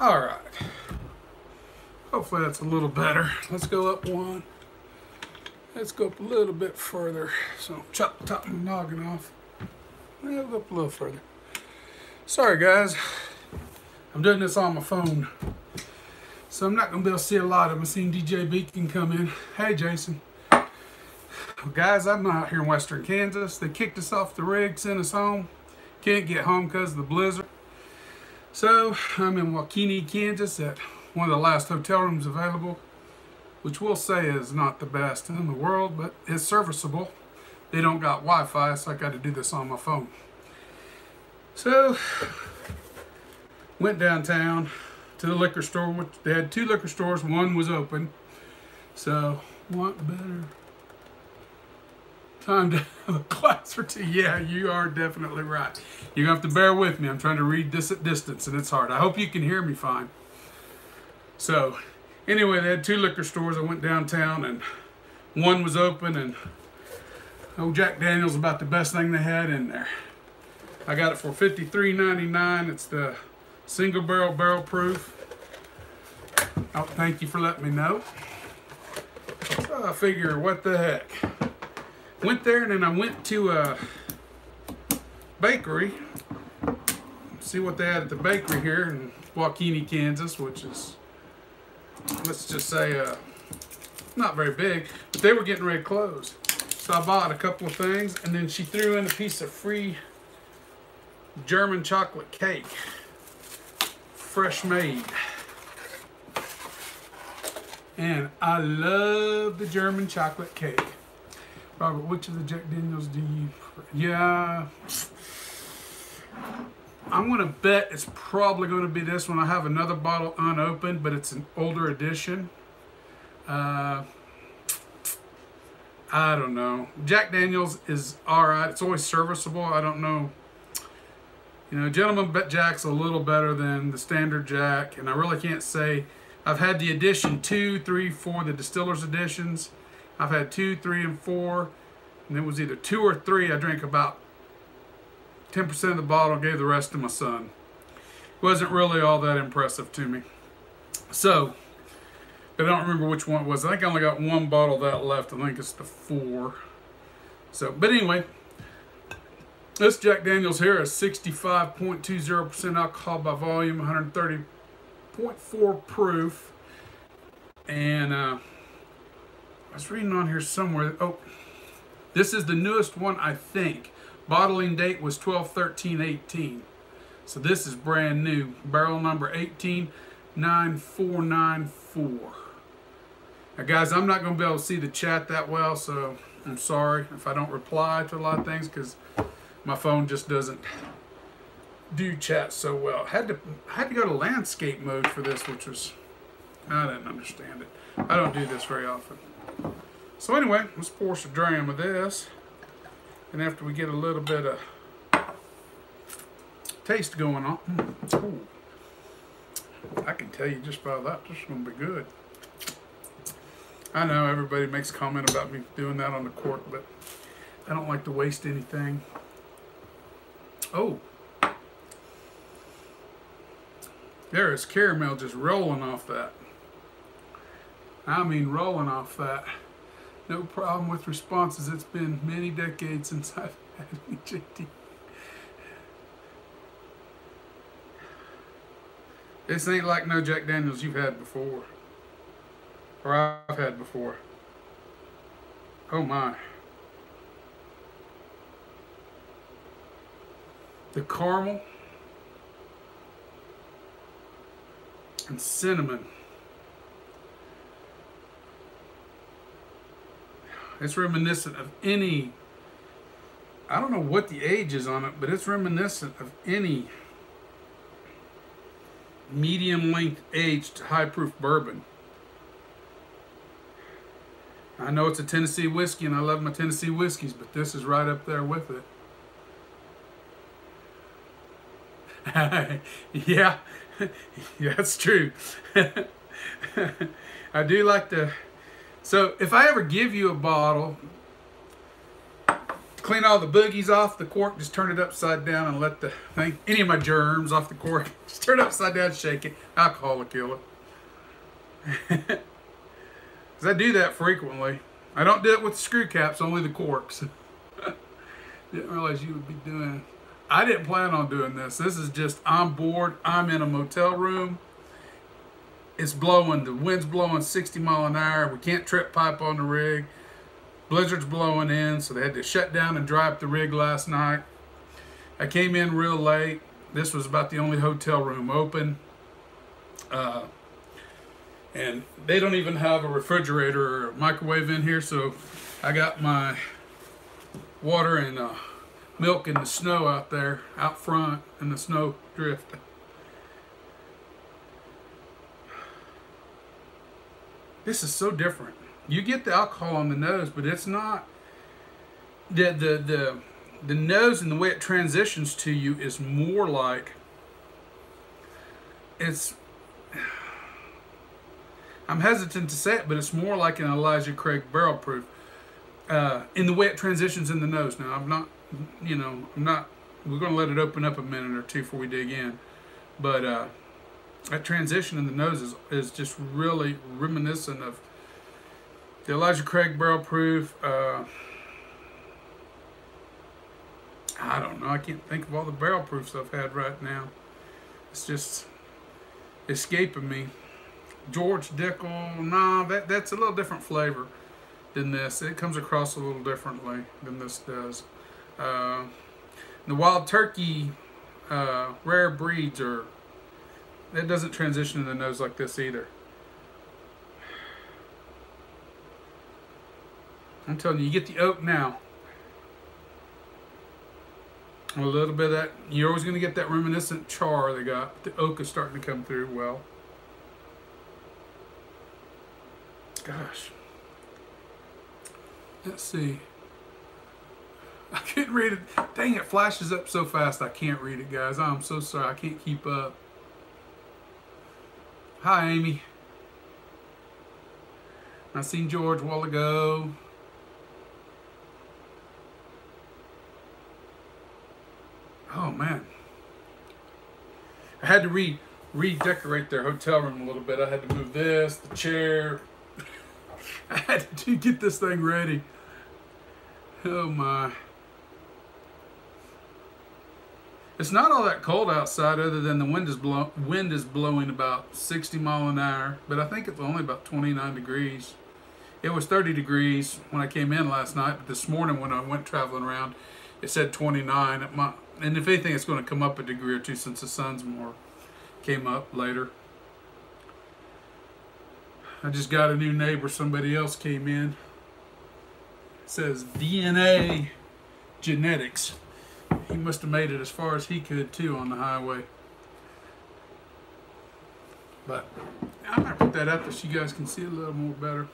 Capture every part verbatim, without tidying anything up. All right. Hopefully that's a little better. Let's go up one. Let's go up a little bit further. So chop the top of the noggin off. Let's go up a little further. Sorry guys, I'm doing this on my phone, so I'm not gonna be able to see a lot of them. I seen D J Beacon come in. Hey Jason. Well, guys, I'm out here in Western Kansas. They kicked us off the rig, sent us home. Can't get home because of the blizzard. So I'm in Wakini, Kansas at one of the last hotel rooms available, which we'll say is not the best in the world, but it's serviceable. They don't got Wi-Fi, so I got to do this on my phone. So went downtown to the liquor store, which they had two liquor stores, one was open. So what better time to have a glass or two? Yeah, you are definitely right. You're gonna have to bear with me. I'm trying to read this at distance and it's hard. I hope you can hear me fine. So anyway, they had two liquor stores. I went downtown and one was open, and old Jack Daniel's about the best thing they had in there. I got it for fifty-three ninety-nine. It's the single barrel barrel proof. Oh, thank you for letting me know. So I figure, what the heck. Went there and then I went to a bakery. See what they had at the bakery here in Wakini, Kansas, which is, let's just say, uh, not very big, but they were getting ready to close. So I bought a couple of things, and then she threw in a piece of free German chocolate cake, fresh made. And I love the German chocolate cake. Robert, which of the Jack Daniels do you yeah I'm gonna bet it's probably gonna be this one. I have another bottle unopened, but it's an older edition. uh, I don't know. Jack Daniels is all right. It's always serviceable. I don't know. You know, Gentleman Jack's a little better than the standard Jack, and I really can't say. I've had the edition two, three, four, the distiller's editions. I've had two, three, and four, and it was either two or three. I drank about ten percent of the bottle, gave the rest to my son. It wasn't really all that impressive to me. So, but I don't remember which one it was. I think I only got one bottle of that left. I think it's the four. So, but anyway, this Jack Daniel's here is sixty-five point two zero percent alcohol by volume, one thirty point four proof. And uh, I was reading on here somewhere. Oh, this is the newest one, I think. Bottling date was twelve thirteen eighteen. So this is brand new. Barrel number eighteen nine four nine four. Now, guys, I'm not going to be able to see the chat that well, so I'm sorry if I don't reply to a lot of things, because my phone just doesn't do chat so well. Had to had to go to landscape mode for this, which was, I didn't understand it. I don't do this very often. So anyway, let's pour some dram of this, and after we get a little bit of taste going on, ooh, I can tell you just by that, this is gonna be good. I know everybody makes comment about me doing that on the cork, but I don't like to waste anything. Oh, there is caramel just rolling off that. I mean rolling off that. No problem with responses. It's been many decades since I've had any J D. This ain't like no Jack Daniels you've had before. Or I've had before. Oh my. The caramel and cinnamon. It's reminiscent of any, I don't know what the age is on it, but it's reminiscent of any medium length aged high proof bourbon. I know it's a Tennessee whiskey and I love my Tennessee whiskeys, but this is right up there with it. Yeah, yeah, that's true. I do like to. So if I ever give you a bottle, clean all the boogies off the cork, just turn it upside down and let the thing, any of my germs off the cork, just turn it upside down, shake it. Alcohol will kill it. Because I do that frequently. I don't do it with the screw caps, only the corks. Didn't realize you would be doing, I didn't plan on doing this. This is just, I'm bored, I'm in a motel room. It's blowing, the wind's blowing sixty mile an hour. We can't trip pipe on the rig. Blizzard's blowing in, so they had to shut down and dry up the rig last night. I came in real late. This was about the only hotel room open. Uh, and they don't even have a refrigerator or a microwave in here, so I got my water and uh, milk in the snow out there, out front in the snow drift. This is so different. You get the alcohol on the nose, but it's not, the, the, the, the nose and the way it transitions to you is more like, it's, I'm hesitant to say it, but it's more like an Elijah Craig barrel proof. Uh, in the way it transitions in the nose. Now, I'm not, you know, I'm not, we're going to let it open up a minute or two before we dig in. But uh, that transition in the nose is, is just really reminiscent of the Elijah Craig barrel proof. Uh, I don't know. I can't think of all the barrel proofs I've had right now. It's just escaping me. George Dickel. Nah, that, that's a little different flavor than this. It comes across a little differently than this does. Uh, the Wild Turkey uh, rare breeds are, that doesn't transition in the nose like this either. I'm telling you, you get the oak now. A little bit of that, you're always going to get that reminiscent char they got. The oak is starting to come through well. Gosh. Let's see. I can't read it. Dang, it flashes up so fast I can't read it, guys. I'm so sorry. I can't keep up. Hi, Amy. I seen George a while ago. Oh man, I had to re redecorate their hotel room a little bit. I had to move this, the chair. I had to get this thing ready. Oh my, it's not all that cold outside, other than the wind is blow wind is blowing about sixty mile an hour. But I think it's only about twenty-nine degrees. It was thirty degrees when I came in last night, but this morning when I went traveling around, it said twenty-nine. It might, and if anything, it's going to come up a degree or two since the sun's more came up later. I just got a new neighbor. Somebody else came in. It says D N A genetics. He must have made it as far as he could too on the highway. But I'm gonna put that up so you guys can see a little more better.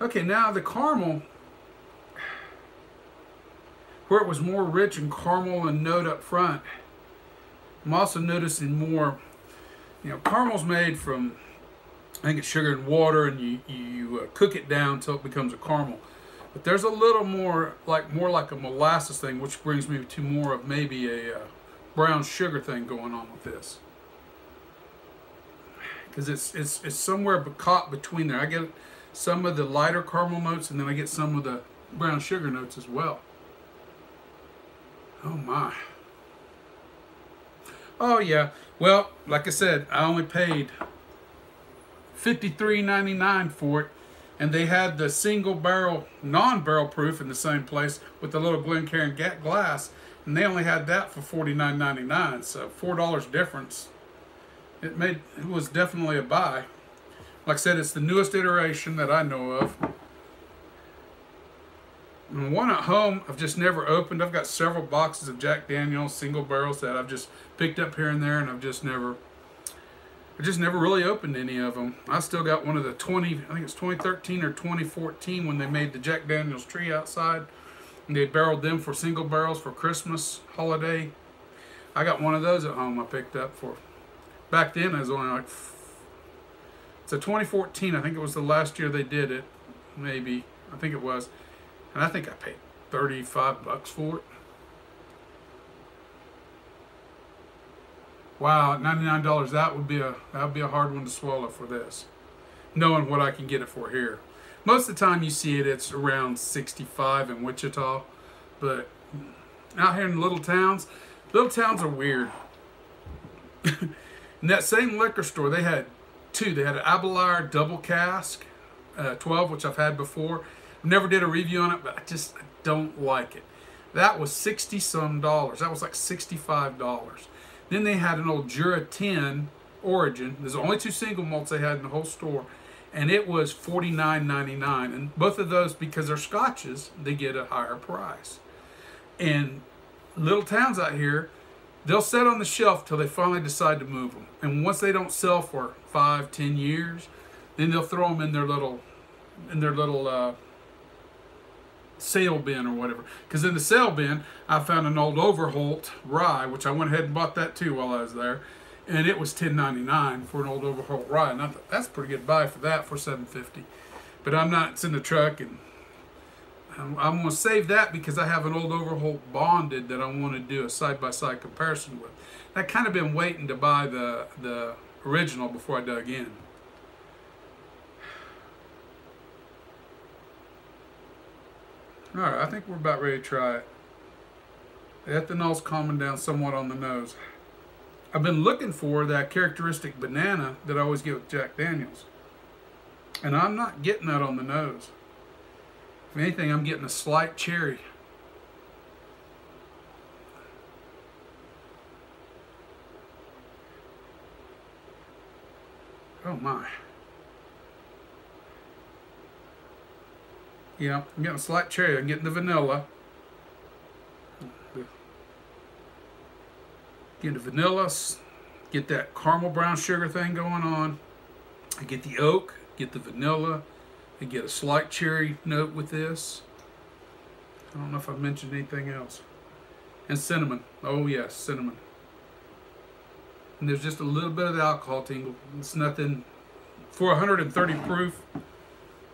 Okay, now the caramel, where it was more rich in caramel and note up front, I'm also noticing more, you know, caramel's made from, I think it's sugar and water, and you, you uh, cook it down until it becomes a caramel. But there's a little more, like more like a molasses thing, which brings me to more of maybe a uh, brown sugar thing going on with this. Because it's, it's, it's somewhere caught between there. I get some of the lighter caramel notes, and then I get some of the brown sugar notes as well. Oh my. Oh yeah. Well, like I said, I only paid fifty-three ninety-nine for it, and they had the single barrel, non-barrel proof in the same place with the little Glencairn glass, and they only had that for forty-nine ninety-nine, so four dollars difference. It made, it was definitely a buy. Like I said, it's the newest iteration that I know of. And one at home I've just never opened. I've got several boxes of Jack Daniel's single barrels that I've just picked up here and there, and I've just never, I just never really opened any of them. I still got one of the twenty, I think it's twenty thirteen or twenty fourteen, when they made the Jack Daniel's tree outside, and they barreled them for single barrels for Christmas holiday. I got one of those at home I picked up for, back then it was only like So twenty fourteen, I think it was the last year they did it, maybe. I think it was. And I think I paid thirty-five bucks for it. Wow, at ninety-nine dollars, that would be a that would be a hard one to swallow for this, knowing what I can get it for here. Most of the time you see it, it's around sixty-five dollars in Wichita, but out here in little towns, little towns are weird. In that same liquor store, they had two. They had an Abelard double cask, uh, twelve, which I've had before. Never did a review on it, but I just don't like it. That was sixty some dollars. That was like sixty-five dollars. Then they had an old Jura ten Origin. There's only two single malts they had in the whole store, and it was forty-nine ninety-nine. And both of those, because they're scotches, they get a higher price. And little towns out here, they'll sit on the shelf till they finally decide to move them. And once they don't sell for five, ten years, then they'll throw them in their little, in their little uh, sale bin or whatever. Because in the sale bin, I found an old Overholt rye, which I went ahead and bought that too while I was there. And it was ten ninety-nine for an old Overholt rye. And I thought, that's a pretty good buy for that for seven fifty. But I'm not, it's in the truck, and I'm, I'm going to save that because I have an old Overholt bonded that I want to do a side-by-side comparison with. And I kind of been waiting to buy the, the original before I dug in. All right, I think we're about ready to try it. The ethanol's calming down somewhat on the nose. I've been looking for that characteristic banana that I always get with Jack Daniel's. And I'm not getting that on the nose. If anything, I'm getting a slight cherry. Oh my. Yeah, I'm getting a slight cherry. I'm getting the vanilla. Get the vanilla, get that caramel brown sugar thing going on. I get the oak, get the vanilla, I get a slight cherry note with this. I don't know if I've mentioned anything else. And cinnamon. Oh yes, cinnamon. And there's just a little bit of the alcohol tingle. It's nothing. For one thirty proof,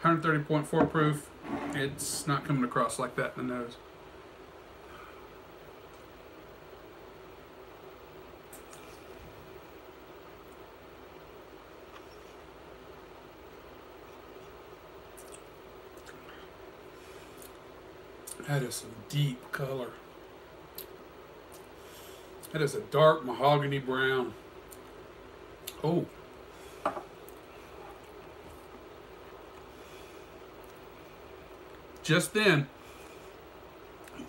one thirty point four proof, it's not coming across like that in the nose. That is some deep color. That is a dark mahogany brown. Oh. Just then,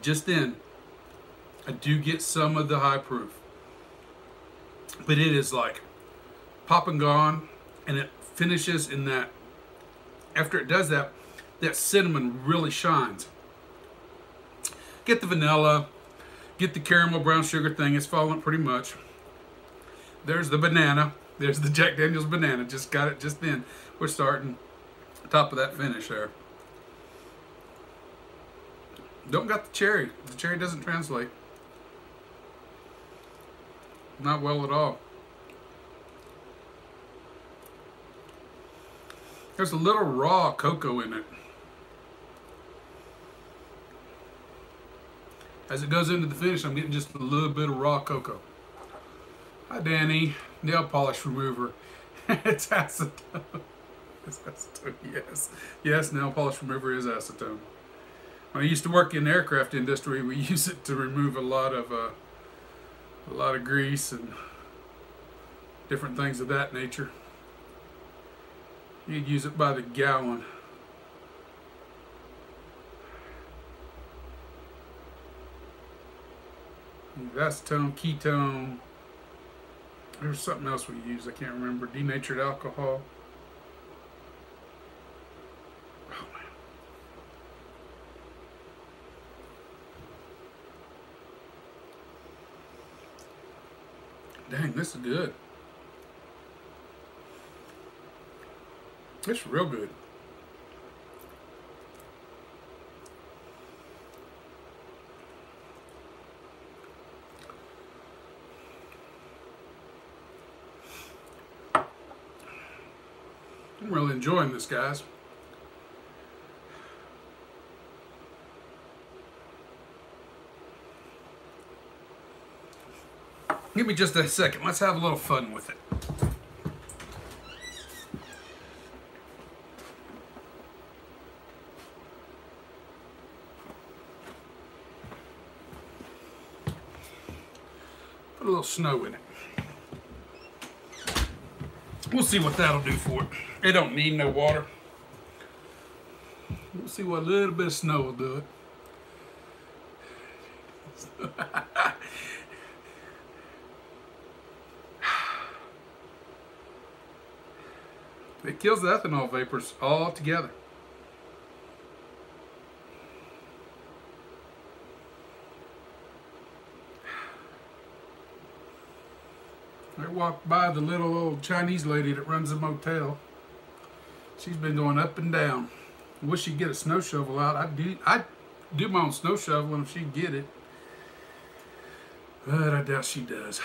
just then, I do get some of the high proof. But it is like pop and gone, and it finishes in that, after it does that, that cinnamon really shines. Get the vanilla, get the caramel brown sugar thing. It's falling pretty much. There's the banana. There's the Jack Daniel's banana. Just got it just then. We're starting top of that finish there. Don't got the cherry. The cherry doesn't translate. Not well at all. There's a little raw cocoa in it. As it goes into the finish, I'm getting just a little bit of raw cocoa. Hi, Danny. Nail polish remover. It's acetone. It's acetone, yes. Yes, nail polish remover is acetone. When I used to work in the aircraft industry, we use it to remove a lot of, uh, a lot of grease and different things of that nature. You'd use it by the gallon. Acetone, ketone, there's something else we used, I can't remember, denatured alcohol. Oh man. Dang, this is good. It's real good. I'm really enjoying this, guys. Give me just a second. Let's have a little fun with it. Put a little snow in it. We'll see what that'll do for it. It don't need no water. We'll see what a little bit of snow will do it. It kills the ethanol vapors all together. I walked by the little old Chinese lady that runs the motel. She's been going up and down. I wish she'd get a snow shovel out. I'd do, I'd do my own snow shoveling if she'd get it. But I doubt she does.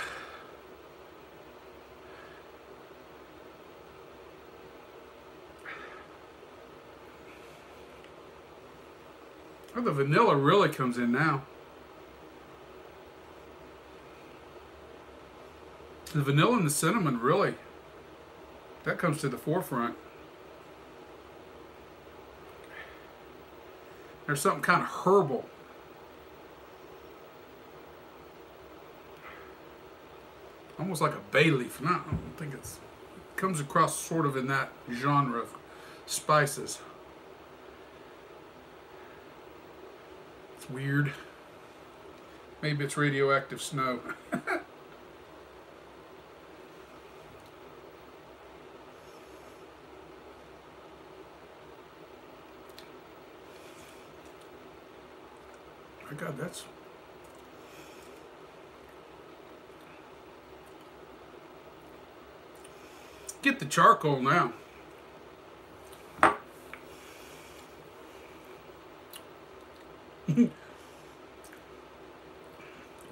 Oh, the vanilla really comes in now. The vanilla and the cinnamon really, that comes to the forefront. There's something kind of herbal. Almost like a bay leaf. No, I don't think it's, it comes across sort of in that genre of spices. It's weird. Maybe it's radioactive snow. My God, that's... Get the charcoal now.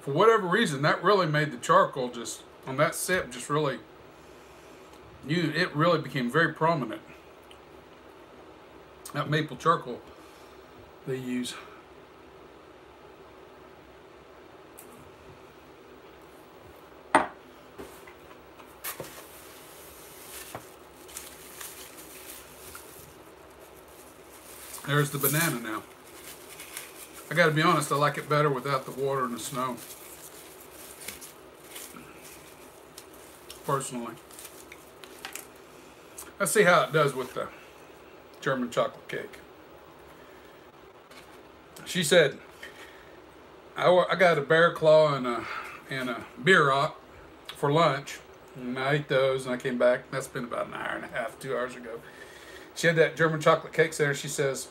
For whatever reason, that really made the charcoal just, on that sip, just really, you, it really became very prominent. That maple charcoal they use. There's the banana now. I gotta be honest, I like it better without the water and the snow. Personally. Let's see how it does with the German chocolate cake. She said, I, I got a bear claw and a, and a beer rock for lunch. And I ate those and I came back. That's been about an hour and a half, two hours ago. She had that German chocolate cake there. She says,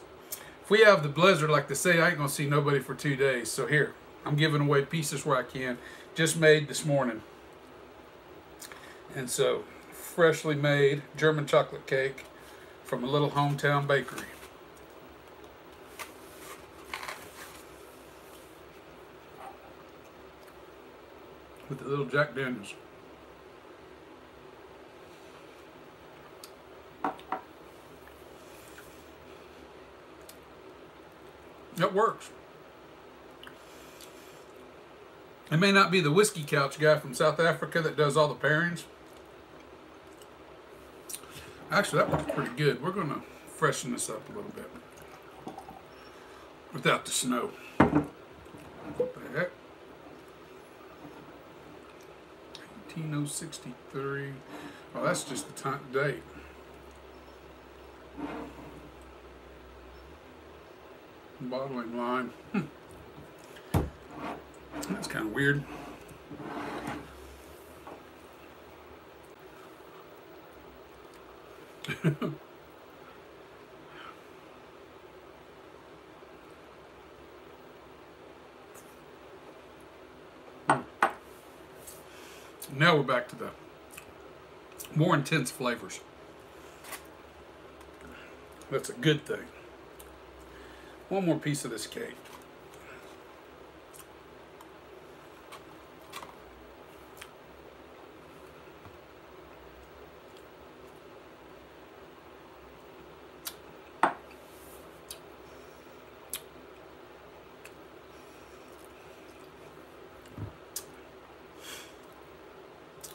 if we have the blizzard like they say, I ain't gonna see nobody for two days. So here, I'm giving away pieces where I can. Just made this morning. And so, freshly made German chocolate cake from a little hometown bakery. With the little Jack Daniel's. It works. It may not be the whiskey couch guy from South Africa that does all the pairings. Actually, that works pretty good. We're going to freshen this up a little bit. Without the snow. What the heck? nineteen oh sixty-three. Oh, that's just the time, date. Bottling line. Hmm. That's kind of weird. Hmm. Now we're back to the more intense flavors. That's a good thing. One more piece of this cake.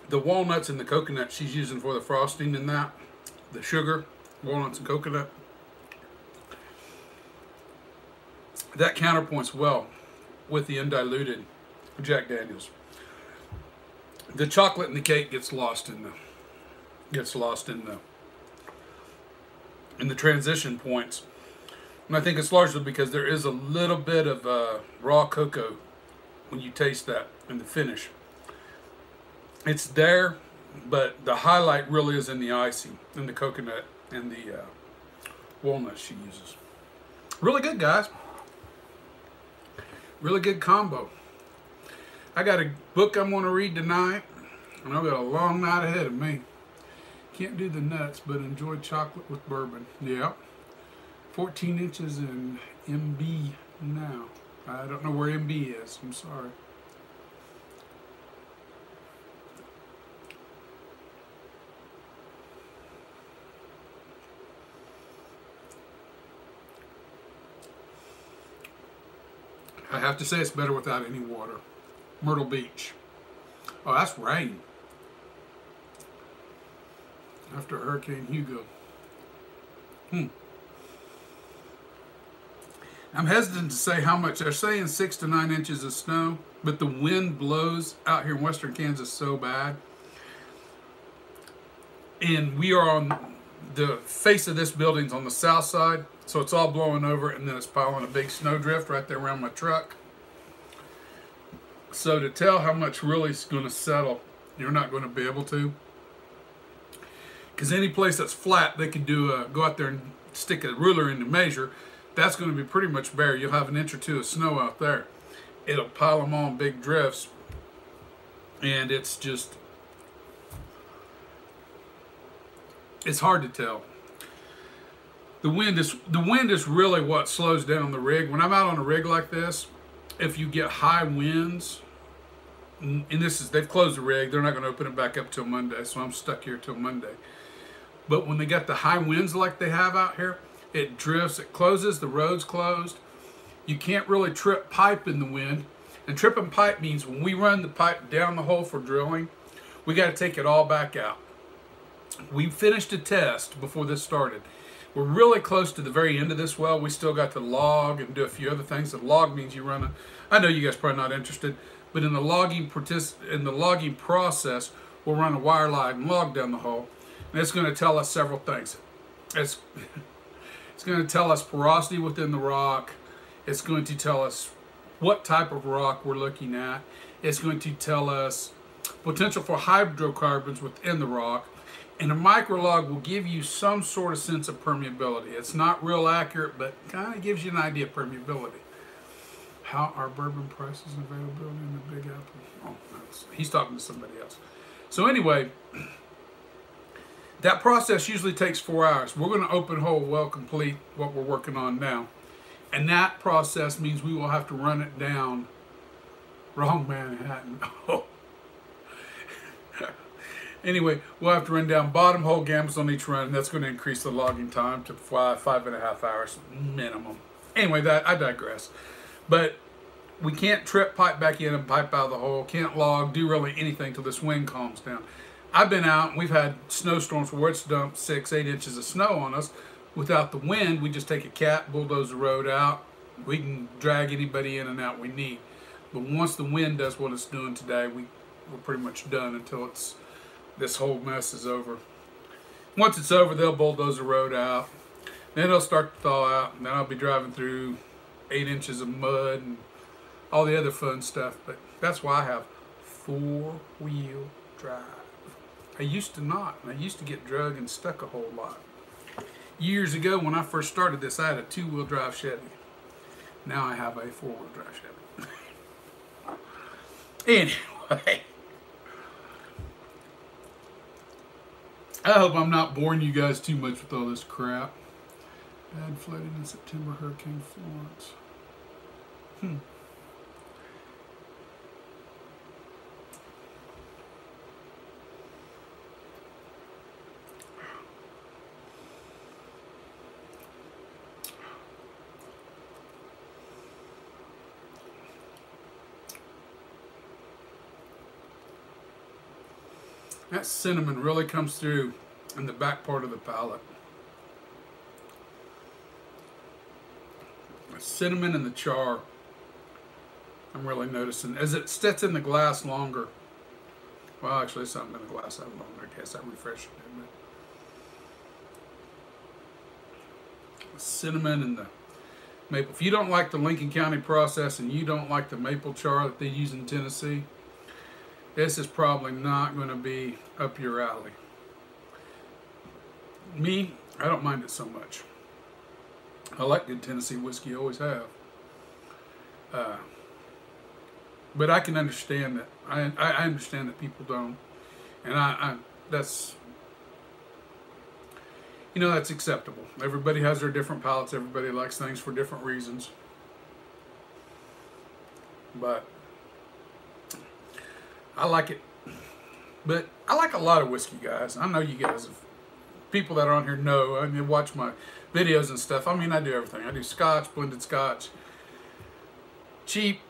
the walnuts and the coconut she's using for the frosting in that, the sugar, walnuts and coconut, that counterpoints well with the undiluted Jack Daniel's. The chocolate in the cake gets lost in the gets lost in the in the transition points, and I think it's largely because there is a little bit of uh, raw cocoa when you taste that in the finish. It's there, but the highlight really is in the icing, in the coconut, and the uh, walnut she uses. Really good, guys. Really good combo. I got a book I'm going to read tonight, and I've got a long night ahead of me. Can't do the nuts, but enjoy chocolate with bourbon. Yeah. fourteen inches in M B now. I don't know where M B is. I'm sorry. I have to say it's better without any water. Myrtle Beach. Oh, that's rain. After Hurricane Hugo. Hmm. I'm hesitant to say how much. They're saying six to nine inches of snow, but the wind blows out here in western Kansas so bad. And we are on the face of this building's on the south side, so it's all blowing over, and then it's piling a big snowdrift right there around my truck. So to tell how much really is going to settle, you're not going to be able to. Because any place that's flat, they can do a, go out there and stick a ruler in to measure. That's going to be pretty much bare. You'll have an inch or two of snow out there. It'll pile them on big drifts. And it's just, it's hard to tell. The wind is, the wind is really what slows down the rig. When I'm out on a rig like this, if you get high winds, and this is, they've closed the rig. They're not going to open it back up till Monday, so I'm stuck here till Monday. But when they got the high winds like they have out here, it drifts, it closes, the road's closed. You can't really trip pipe in the wind. And tripping pipe means when we run the pipe down the hole for drilling, we got to take it all back out. We finished a test before this started. We're really close to the very end of this well. We still got to log and do a few other things. The log means you run a, I know you guys are probably not interested, but in the logging partic- in the logging process, we'll run a wire line and log down the hole. And it's going to tell us several things. It's It's going to tell us porosity within the rock. It's going to tell us what type of rock we're looking at. It's going to tell us potential for hydrocarbons within the rock. And a microlog will give you some sort of sense of permeability. It's not real accurate, but kind of gives you an idea of permeability. How are bourbon prices and availability in the Big Apple? Oh, that's, he's talking to somebody else. So anyway, that process usually takes four hours. We're going to open hole well complete what we're working on now. And that process means we will have to run it down. Wrong Manhattan. Oh. Anyway, we'll have to run down bottom hole gambles on each run. And that's going to increase the logging time to five, five and a half hours minimum. Anyway, that I digress. But we can't trip pipe back in and pipe out of the hole. Can't log, do really anything till this wind calms down. I've been out and we've had snowstorms where it's dumped six, eight inches of snow on us. Without the wind, we just take a cat, bulldoze the road out. We can drag anybody in and out we need. But once the wind does what it's doing today, we, we're pretty much done until it's this whole mess is over. Once it's over, they'll bulldoze the road out. Then it'll start to thaw out, and then I'll be driving through eight inches of mud and all the other fun stuff. But that's why I have four-wheel drive. I used to not, and I used to get drugged and stuck a whole lot. Years ago, when I first started this, I had a two-wheel drive Chevy. Now I have a four-wheel drive Chevy. Anyway. I hope I'm not boring you guys too much with all this crap. Bad flooding in September, Hurricane Florence. Hmm. That cinnamon really comes through in the back part of the palate. The cinnamon and the char, I'm really noticing. As it sits in the glass longer, well, actually, it's not been in the glass that long, I guess. I refreshed it. But the cinnamon and the maple. If you don't like the Lincoln County process and you don't like the maple char that they use in Tennessee, this is probably not going to be up your alley. Me, I don't mind it so much. I like good Tennessee whiskey, always have. Uh, but I can understand that. I, I understand that people don't. And I, I that's, you know, that's acceptable. Everybody has their different palates. Everybody likes things for different reasons. But I like it. But I like a lot of whiskey, guys. I know you guys, have, people that are on here know, I mean, watch my videos and stuff. I mean, I do everything. I do Scotch, blended Scotch, cheap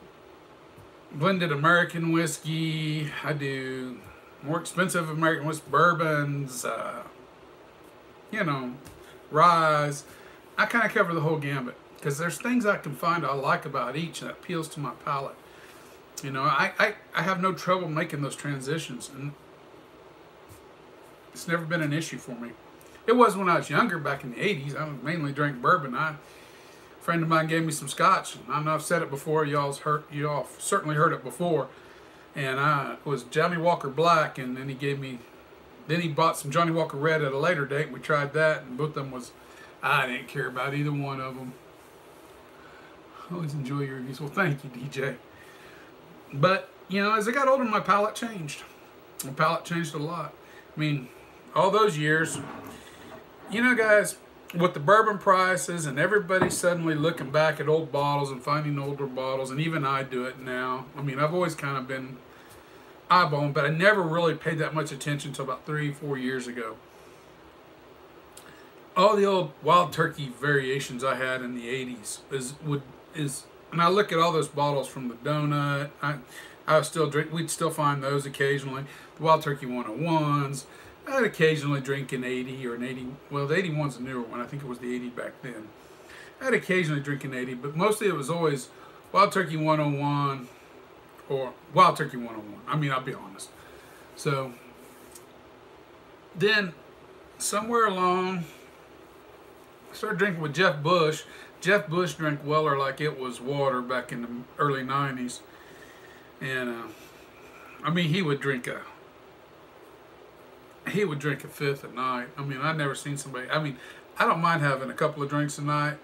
blended American whiskey. I do more expensive American whiskey, bourbons, uh, you know, rye. I kind of cover the whole gambit because there's things I can find I like about each that appeals to my palate. You know, I, I, I have no trouble making those transitions, and it's never been an issue for me. It was when I was younger, back in the eighties. I mainly drank bourbon. I, a friend of mine gave me some Scotch. I know I've said it before. Y'all's heard, y'all certainly heard it before. And I it was Johnnie Walker Black, and then he gave me, then he bought some Johnnie Walker Red at a later date. We tried that, and both of them was, I didn't care about either one of them. I always enjoy your reviews. Well, thank you, D J. But, you know, as I got older, my palate changed. My palate changed a lot. I mean, all those years, you know, guys, with the bourbon prices and everybody suddenly looking back at old bottles and finding older bottles, and even I do it now. I mean, I've always kind of been eyeballing, but I never really paid that much attention until about three, four years ago. All the old Wild Turkey variations I had in the eighties is would is... And I look at all those bottles from the donut. I, I still drink. We'd still find those occasionally. The Wild Turkey one oh ones. I'd occasionally drink an eighty or an eighty. Well, the eighty-one's a newer one. I think it was the eighty back then. I'd occasionally drink an eighty, but mostly it was always Wild Turkey one oh one or Wild Turkey one oh one. I mean, I'll be honest. So then somewhere along, I started drinking with Jeff Bush. Jeff Bush drank Weller like it was water back in the early nineties. And, uh, I mean, he would drink a, he would drink a fifth at night. I mean, I've never seen somebody, I mean, I don't mind having a couple of drinks a night.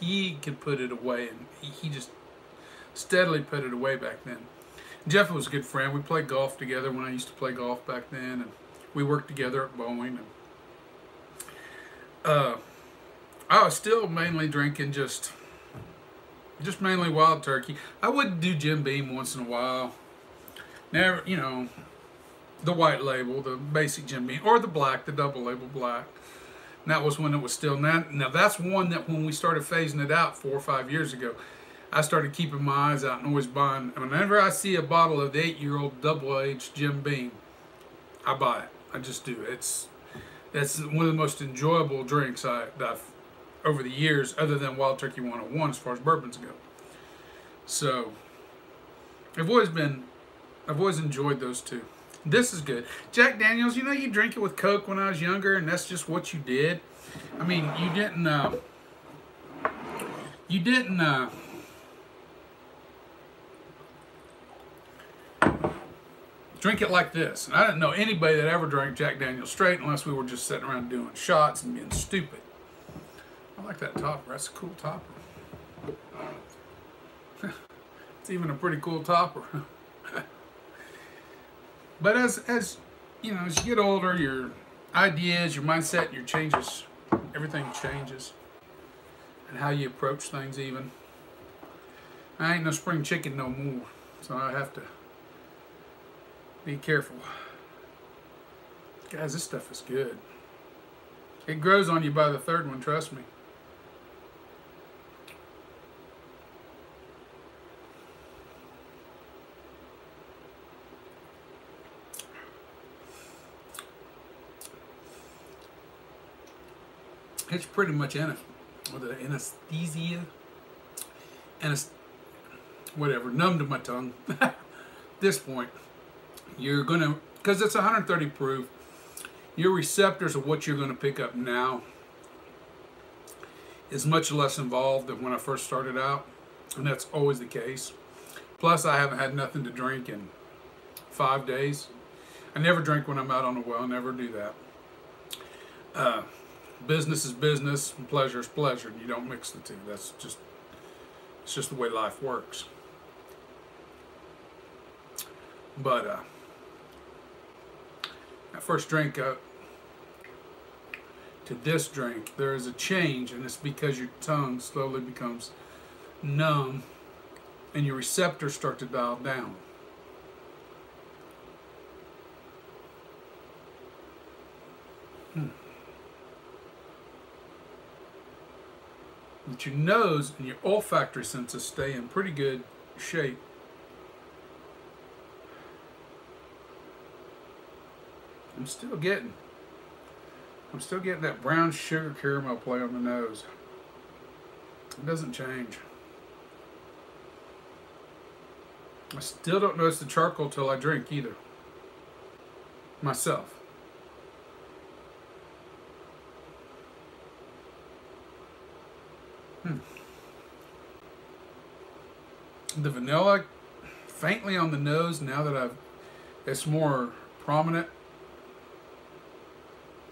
He could put it away, and he, he just steadily put it away back then. Jeff was a good friend. We played golf together when I used to play golf back then, and we worked together at Boeing. And, uh... I was still mainly drinking just, just mainly Wild Turkey. I would do Jim Beam once in a while. Never, you know, the white label, the basic Jim Beam, or the black, the double label black. And that was when it was still, now, now that's one that when we started phasing it out four or five years ago, I started keeping my eyes out and always buying. Whenever I see a bottle of the eight-year-old double-aged Jim Beam, I buy it. I just do. It's, it's one of the most enjoyable drinks I, that I've over the years, other than Wild Turkey one oh one as far as bourbons go. So I've always been, I've always enjoyed those two. This is good. Jack Daniel's, you know, you drink it with Coke when I was younger, and that's just what you did. I mean, you didn't, uh, you didn't, uh, drink it like this. And I didn't know anybody that ever drank Jack Daniel's straight unless we were just sitting around doing shots and being stupid. I like that topper. That's a cool topper. It's even a pretty cool topper. But as as you know, as you get older, your ideas, your mindset, your changes, everything changes, and how you approach things. Even I ain't no spring chicken no more, so I have to be careful. Guys, this stuff is good. It grows on you by the third one. Trust me. It's pretty much an, anesthesia, anest whatever, numb to my tongue. At this point, you're going to, because it's one hundred thirty proof, your receptors of what you're going to pick up now is much less involved than when I first started out, and that's always the case. Plus, I haven't had nothing to drink in five days. I never drink when I'm out on the well, never do that. Uh, business is business, and pleasure is pleasure, and you don't mix the two. That's just, it's just the way life works. But uh, that first drink up to this drink, there is a change, and it's because your tongue slowly becomes numb and your receptors start to dial down. Hmm. But your nose and your olfactory senses stay in pretty good shape. I'm still getting, I'm still getting that brown sugar caramel play on the nose. It doesn't change. I still don't notice the charcoal till I drink either, myself. Hmm. The vanilla, faintly on the nose. Now that I've, it's more prominent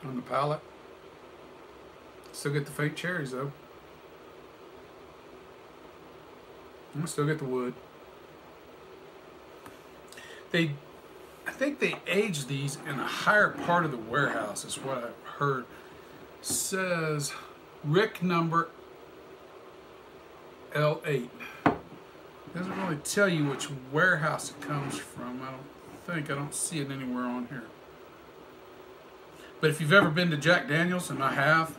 on the palate. Still get the faint cherries though. I still get the wood. They, I think they aged these in a higher part of the warehouse, is what I've heard. It says Rick number L eight. Doesn't really tell you which warehouse it comes from. I don't think, I don't see it anywhere on here. But if you've ever been to Jack Daniel's, and I have,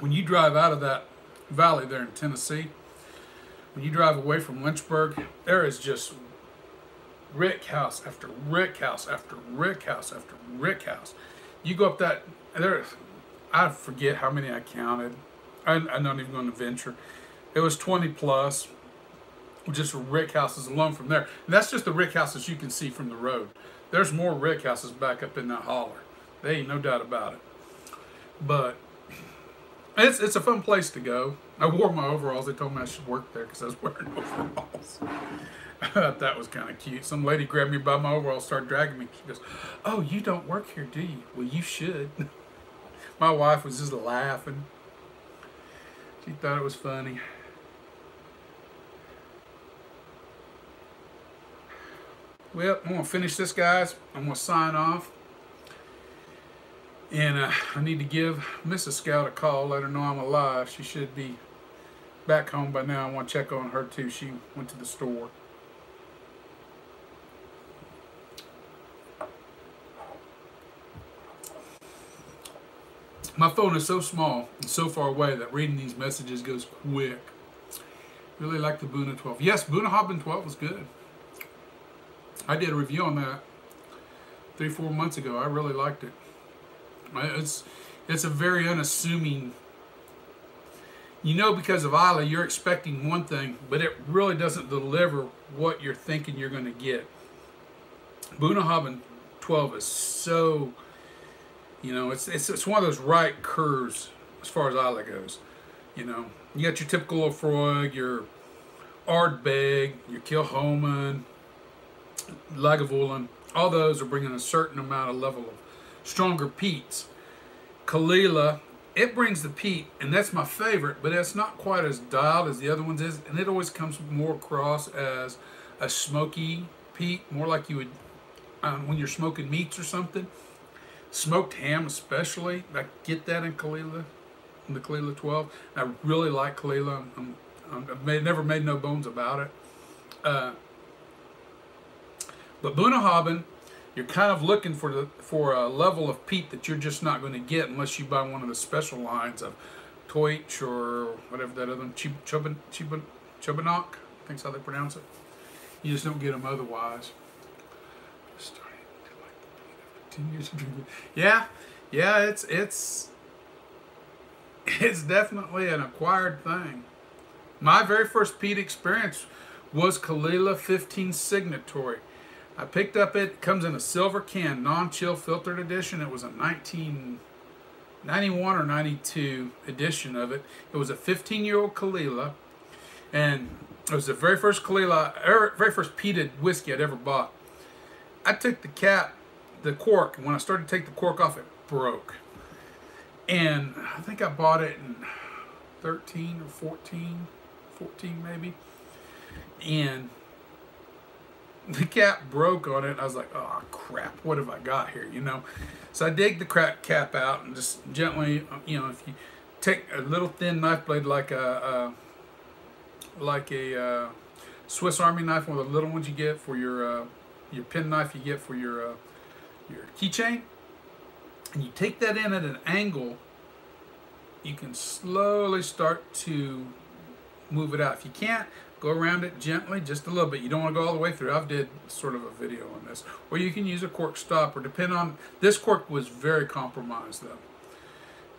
when you drive out of that valley there in Tennessee, when you drive away from Lynchburg, there is just Rick house after Rick house after Rick house after Rick house. You go up that, there, I forget how many I counted. I, I'm not even going to venture. It was twenty plus, just Rick houses alone from there. And that's just the Rick houses you can see from the road. There's more Rick houses back up in that holler. They ain't no doubt about it. But it's, it's a fun place to go. I wore my overalls. They told me I should work there because I was wearing overalls. I thought that was kind of cute. Some lady grabbed me by my overalls, started dragging me. She goes, "Oh, you don't work here, do you?" Well, you should. My wife was just laughing. She thought it was funny. Well, I'm gonna finish this, guys. I'm gonna sign off. And uh, I need to give Missus Scout a call, let her know I'm alive. She should be back home by now. I want to check on her too. She went to the store. My phone is so small and so far away that reading these messages goes quick. Really like the Bunnahabhain twelve. Yes, Bunnahabhain twelve was good. I did a review on that three, four months ago. I really liked it. It's, it's a very unassuming, you know, because of Islay, you're expecting one thing, but it really doesn't deliver what you're thinking you're going to get. Bunnahabhain twelve is so, you know, it's, it's, it's one of those right curves as far as Islay goes. You know, you got your typical Laphroaig, your Ardbeg, your Kilhoman, Lagavulin. All those are bringing a certain amount of level of stronger peats. Caol Ila, it brings the peat, and that's my favorite, but it's not quite as dialed as the other ones is, and it always comes more across as a smoky peat, more like you would um, when you're smoking meats or something. Smoked ham especially, I get that in Caol Ila, in the Caol Ila twelve. I really like Caol Ila. I'm, I'm, I've made, never made no bones about it. Uh, but Bunnahabhain, you're kind of looking for the, for a level of peat that you're just not going to get unless you buy one of the special lines of Teuch or whatever that other one, Chub, Chubin, Chubin, Chubinok, I think's how they pronounce it. You just don't get them otherwise. Starting to like ten years of drinking. Yeah, yeah, it's it's it's definitely an acquired thing. My very first peat experience was Caol Ila fifteen Signatory. I picked up it, it comes in a silver can, non-chill filtered edition. It was a nineteen ninety-one or ninety-two edition of it. It was a fifteen-year-old Caol Ila, and it was the very first Caol Ila, er, very first peated whiskey I'd ever bought. I took the cap, the cork, and when I started to take the cork off, it broke. And I think I bought it in thirteen or fourteen, fourteen maybe, and the cap broke on it. I was like, oh crap, what have I got here, you know? So I dig the crack cap out and just gently, you know, if you take a little thin knife blade like a, a like a uh, Swiss Army knife, one of the little ones you get for your uh, your pen knife you get for your uh, your keychain, and you take that in at an angle, you can slowly start to move it out. If you can't, go around it gently, just a little bit. You don't want to go all the way through. I've did sort of a video on this. Or you can use a cork stopper, depend on. This cork was very compromised though.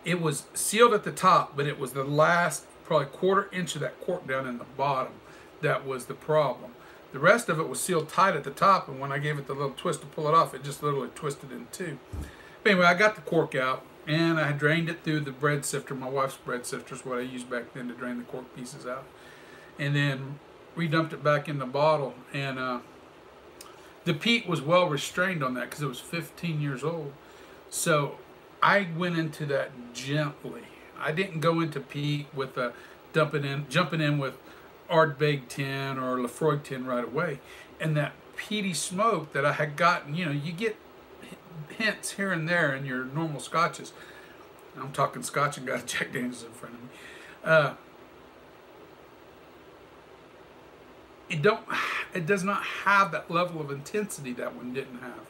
It was sealed at the top, but it was the last probably quarter inch of that cork down in the bottom that was the problem. The rest of it was sealed tight at the top, and when I gave it the little twist to pull it off, it just literally twisted in two. But anyway, I got the cork out, and I drained it through the bread sifter. My wife's bread sifter is what I used back then to drain the cork pieces out. And then redumped it back in the bottle, and uh, the peat was well restrained on that because it was fifteen years old. So I went into that gently. I didn't go into peat with a dumping in, jumping in with Ardbeg tin or Laphroaig tin right away. And that peaty smoke that I had gotten, you know, you get hints here and there in your normal scotches. I'm talking scotch and got a Jack Daniel's in front of me. Uh, It don't. It does not have that level of intensity that one didn't have,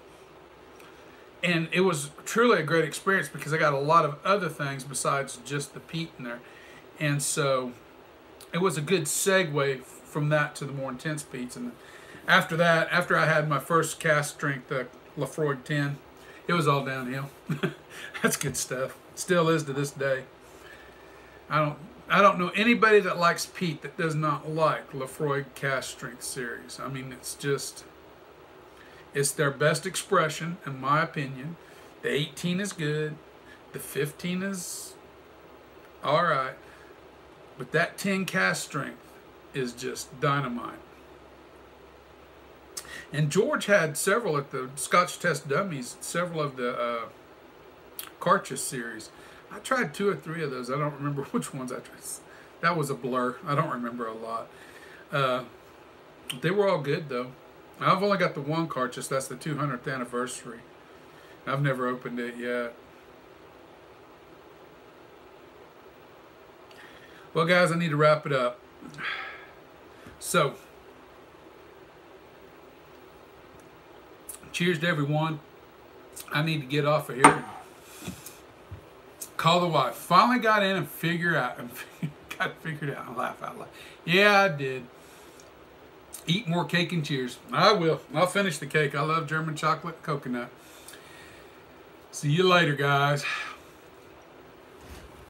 and it was truly a great experience because I got a lot of other things besides just the peat in there, and so it was a good segue from that to the more intense peats. And after that, after I had my first cast strength uh, Laphroaig tin, it was all downhill. That's good stuff. Still is to this day. I don't. I don't know anybody that likes peat that does not like Laphroaig Cast Strength Series. I mean, it's just, it's their best expression, in my opinion. The eighteen is good. The fifteen is all right. But that ten cast strength is just dynamite. And George had several at the Scotch Test Dummies, several of the uh, Cartridge Series. I tried two or three of those. I don't remember which ones I tried. That was a blur. I don't remember a lot. Uh, they were all good, though. I've only got the one cartridge. That's the two hundredth anniversary. I've never opened it yet. Well, guys, I need to wrap it up. So, cheers to everyone. I need to get off of here. Call the wife. Finally got in and figure out and got figured out and laugh out loud. Yeah, I did. Eat more cake and cheers. I will. I'll finish the cake. I love German chocolate and coconut. See you later, guys.